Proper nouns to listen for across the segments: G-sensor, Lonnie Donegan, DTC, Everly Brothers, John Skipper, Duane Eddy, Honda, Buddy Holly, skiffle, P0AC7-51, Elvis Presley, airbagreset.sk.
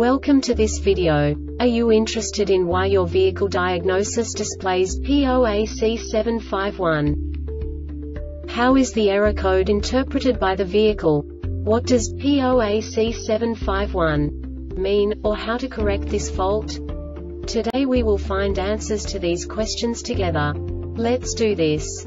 Welcome to this video. Are you interested in why your vehicle diagnosis displays P0AC7-51? How is the error code interpreted by the vehicle? What does P0AC7-51 mean, or how to correct this fault? Today we will find answers to these questions together. Let's do this.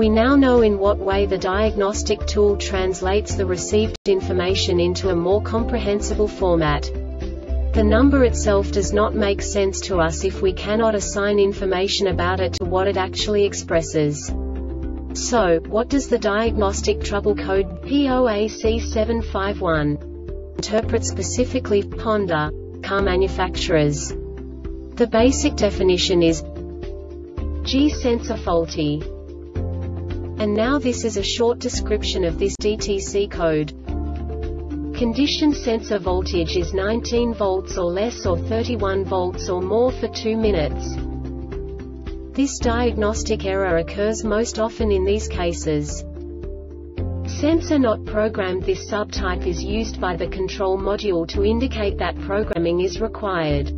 We now know in what way the diagnostic tool translates the received information into a more comprehensible format. The number itself does not make sense to us if we cannot assign information about it to what it actually expresses. So, what does the diagnostic trouble code P0AC7-51 interpret specifically for Honda car manufacturers? The basic definition is G-sensor faulty. And now this is a short description of this DTC code. Condition sensor voltage is 19 volts or less or 31 volts or more for 2 minutes. This diagnostic error occurs most often in these cases. Sensor not programmed. This subtype is used by the control module to indicate that programming is required.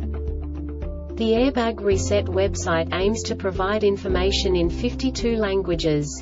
The Airbag Reset website aims to provide information in 52 languages.